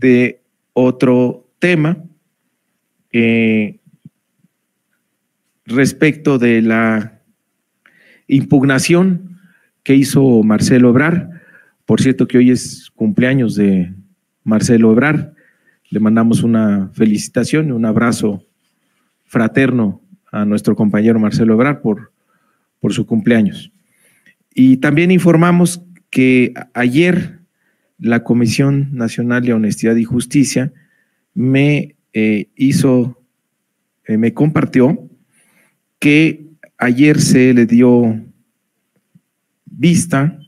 de otro tema respecto de la impugnación que hizo Marcelo Ebrard. Por cierto que hoy es cumpleaños de Marcelo Ebrard. Le mandamos una felicitación y un abrazo fraterno a nuestro compañero Marcelo Ebrard por su cumpleaños. Y también informamos que ayer la Comisión Nacional de Honestidad y Justicia me compartió que ayer se le dio vista,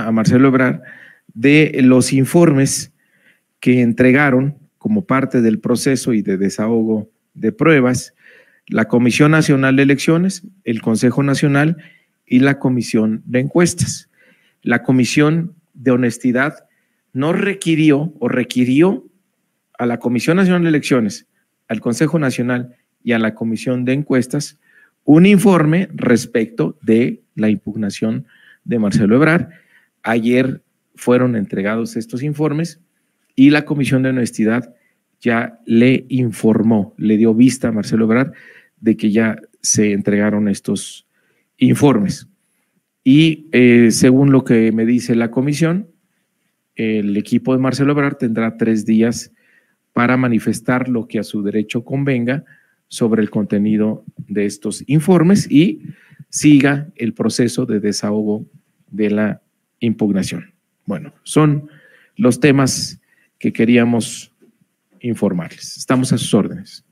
a Marcelo Ebrard de los informes que entregaron como parte del proceso y de desahogo de pruebas la Comisión Nacional de Elecciones, el Consejo Nacional y la Comisión de Encuestas. La Comisión de Honestidad no requirió o requirió a la Comisión Nacional de Elecciones, al Consejo Nacional y a la Comisión de Encuestas un informe respecto de la impugnación de Marcelo Ebrard. Ayer fueron entregados estos informes y la Comisión de Honestidad ya le informó, le dio vista a Marcelo Ebrard de que ya se entregaron estos informes. Y según lo que me dice la comisión, el equipo de Marcelo Ebrard tendrá 3 días para manifestar lo que a su derecho convenga sobre el contenido de estos informes y siga el proceso de desahogo de la impugnación. Bueno, son los temas que queríamos informarles. Estamos a sus órdenes.